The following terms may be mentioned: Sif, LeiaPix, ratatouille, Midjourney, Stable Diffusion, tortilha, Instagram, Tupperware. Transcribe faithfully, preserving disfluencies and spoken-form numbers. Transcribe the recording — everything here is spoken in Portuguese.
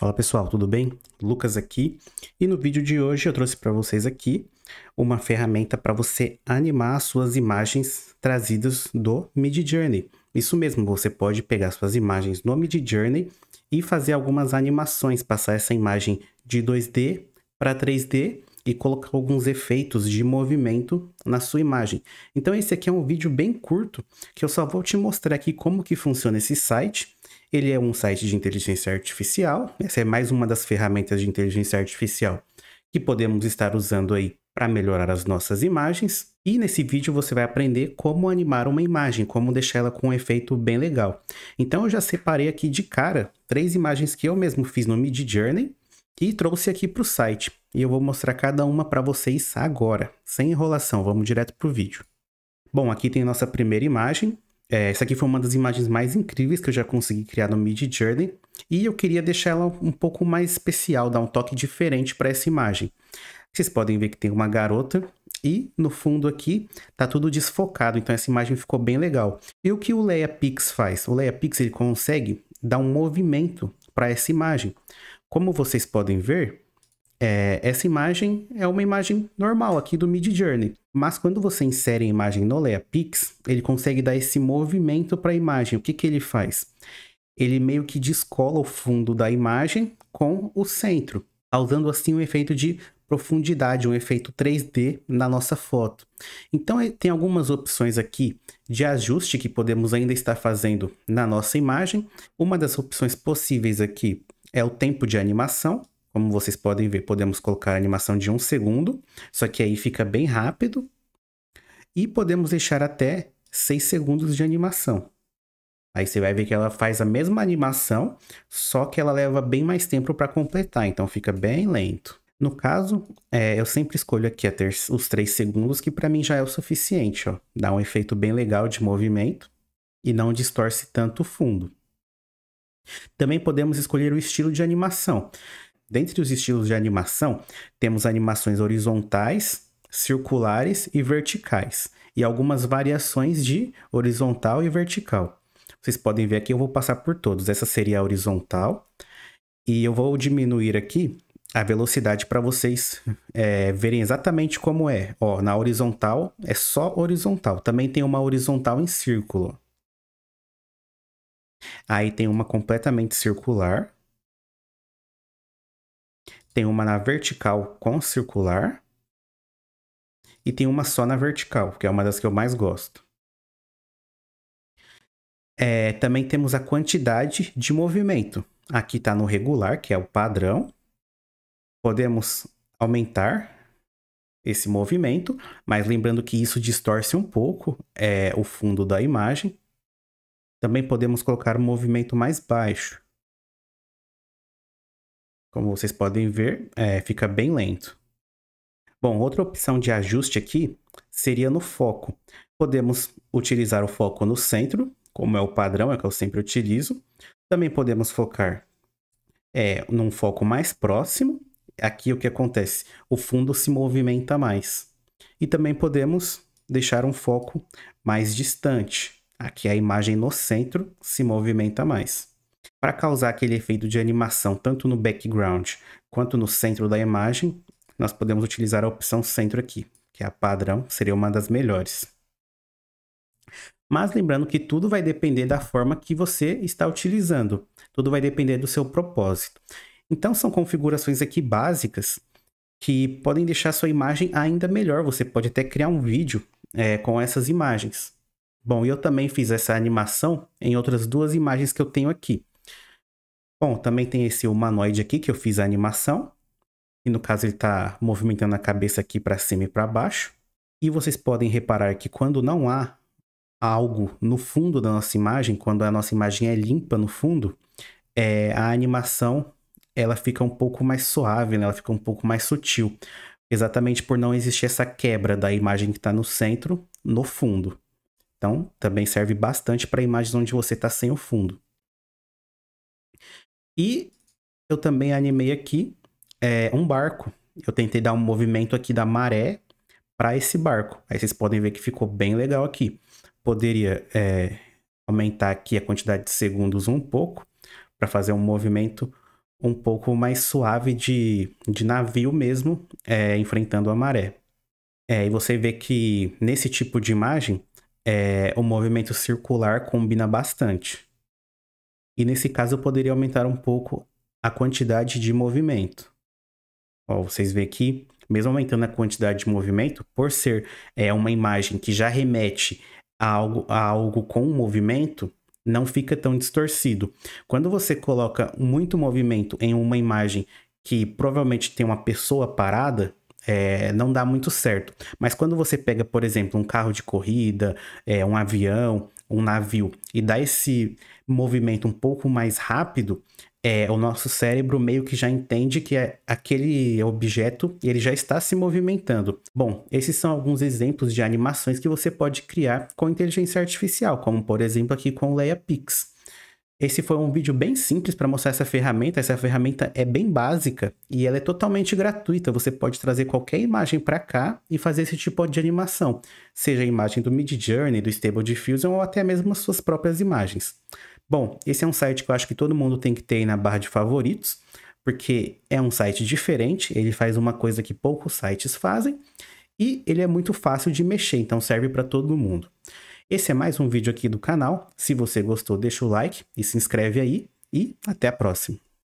Fala pessoal, tudo bem? Lucas aqui, e no vídeo de hoje eu trouxe para vocês aqui uma ferramenta para você animar as suas imagens trazidas do Midjourney. Isso mesmo, você pode pegar suas imagens no Midjourney e fazer algumas animações, passar essa imagem de dois D para três D e colocar alguns efeitos de movimento na sua imagem. Então esse aqui é um vídeo bem curto, que eu só vou te mostrar aqui como que funciona esse site. Ele é um site de inteligência artificial, essa é mais uma das ferramentas de inteligência artificial que podemos estar usando aí para melhorar as nossas imagens. E nesse vídeo você vai aprender como animar uma imagem, como deixar ela com um efeito bem legal. Então eu já separei aqui de cara três imagens que eu mesmo fiz no Midjourney e trouxe aqui para o site. E eu vou mostrar cada uma para vocês agora, sem enrolação, vamos direto para o vídeo. Bom, aqui tem nossa primeira imagem. É, essa aqui foi uma das imagens mais incríveis que eu já consegui criar no Midjourney, e eu queria deixar ela um pouco mais especial, dar um toque diferente para essa imagem. Vocês podem ver que tem uma garota e no fundo aqui tá tudo desfocado, então essa imagem ficou bem legal. E o que o LeiaPix faz? O LeiaPix ele consegue dar um movimento para essa imagem. Como vocês podem ver, é, essa imagem é uma imagem normal aqui do Midjourney, mas quando você insere a imagem no LeiaPix, ele consegue dar esse movimento para a imagem. O que que ele faz? Ele meio que descola o fundo da imagem com o centro, causando assim um efeito de profundidade, um efeito três D na nossa foto. Então tem algumas opções aqui de ajuste que podemos ainda estar fazendo na nossa imagem. Uma das opções possíveis aqui é o tempo de animação. Como vocês podem ver, podemos colocar a animação de um segundo, só que aí fica bem rápido. E podemos deixar até seis segundos de animação. Aí você vai ver que ela faz a mesma animação, só que ela leva bem mais tempo para completar, então fica bem lento. No caso, é, eu sempre escolho aqui a ter os três segundos, que para mim já é o suficiente, ó. Dá um efeito bem legal de movimento e não distorce tanto o fundo. Também podemos escolher o estilo de animação. Dentre os estilos de animação, temos animações horizontais, circulares e verticais, e algumas variações de horizontal e vertical. Vocês podem ver aqui, eu vou passar por todos. Essa seria a horizontal, e eu vou diminuir aqui a velocidade para vocês é, verem exatamente como é. Ó, na horizontal é só horizontal, também tem uma horizontal em círculo. Aí tem uma completamente circular. Tem uma na vertical com circular. E tem uma só na vertical, que é uma das que eu mais gosto. É, também temos a quantidade de movimento. Aqui está no regular, que é o padrão. Podemos aumentar esse movimento, mas lembrando que isso distorce um pouco é, o fundo da imagem. Também podemos colocar um movimento mais baixo. Como vocês podem ver, é, fica bem lento. Bom, outra opção de ajuste aqui seria no foco. Podemos utilizar o foco no centro, como é o padrão, é o que eu sempre utilizo. Também podemos focar é, num foco mais próximo. Aqui o que acontece? O fundo se movimenta mais. E também podemos deixar um foco mais distante. Aqui a imagem no centro se movimenta mais. Para causar aquele efeito de animação tanto no background quanto no centro da imagem, nós podemos utilizar a opção centro aqui, que é a padrão, seria uma das melhores. Mas lembrando que tudo vai depender da forma que você está utilizando, tudo vai depender do seu propósito. Então são configurações aqui básicas que podem deixar sua imagem ainda melhor, você pode até criar um vídeo é, com essas imagens. Bom, eu também fiz essa animação em outras duas imagens que eu tenho aqui. Bom, também tem esse humanoide aqui que eu fiz a animação. E no caso ele está movimentando a cabeça aqui para cima e para baixo. E vocês podem reparar que quando não há algo no fundo da nossa imagem, quando a nossa imagem é limpa no fundo, é, a animação ela fica um pouco mais suave, né? Ela fica um pouco mais sutil. Exatamente por não existir essa quebra da imagem que está no centro, no fundo. Então, também serve bastante para imagens onde você está sem o fundo. E eu também animei aqui é, um barco. Eu tentei dar um movimento aqui da maré para esse barco. Aí vocês podem ver que ficou bem legal aqui. Poderia é, aumentar aqui a quantidade de segundos um pouco para fazer um movimento um pouco mais suave de, de navio mesmo, é, enfrentando a maré. É, e você vê que nesse tipo de imagem, é, o movimento circular combina bastante. E nesse caso eu poderia aumentar um pouco a quantidade de movimento. Ó, vocês veem que, mesmo aumentando a quantidade de movimento, por ser é, uma imagem que já remete a algo, a algo com movimento, não fica tão distorcido. Quando você coloca muito movimento em uma imagem que provavelmente tem uma pessoa parada, é, não dá muito certo. Mas quando você pega, por exemplo, um carro de corrida, é, um avião, um navio, e dá esse movimento um pouco mais rápido, é, o nosso cérebro meio que já entende que é aquele objeto, ele já está se movimentando. Bom, esses são alguns exemplos de animações que você pode criar com inteligência artificial, como por exemplo aqui com o LeiaPix. Esse foi um vídeo bem simples para mostrar essa ferramenta. Essa ferramenta é bem básica e ela é totalmente gratuita. Você pode trazer qualquer imagem para cá e fazer esse tipo de animação, seja a imagem do Midjourney, do Stable Diffusion ou até mesmo as suas próprias imagens. Bom, esse é um site que eu acho que todo mundo tem que ter aí na barra de favoritos, porque é um site diferente, ele faz uma coisa que poucos sites fazem, e ele é muito fácil de mexer, então serve para todo mundo. Esse é mais um vídeo aqui do canal, se você gostou deixa o like e se inscreve aí, e até a próxima.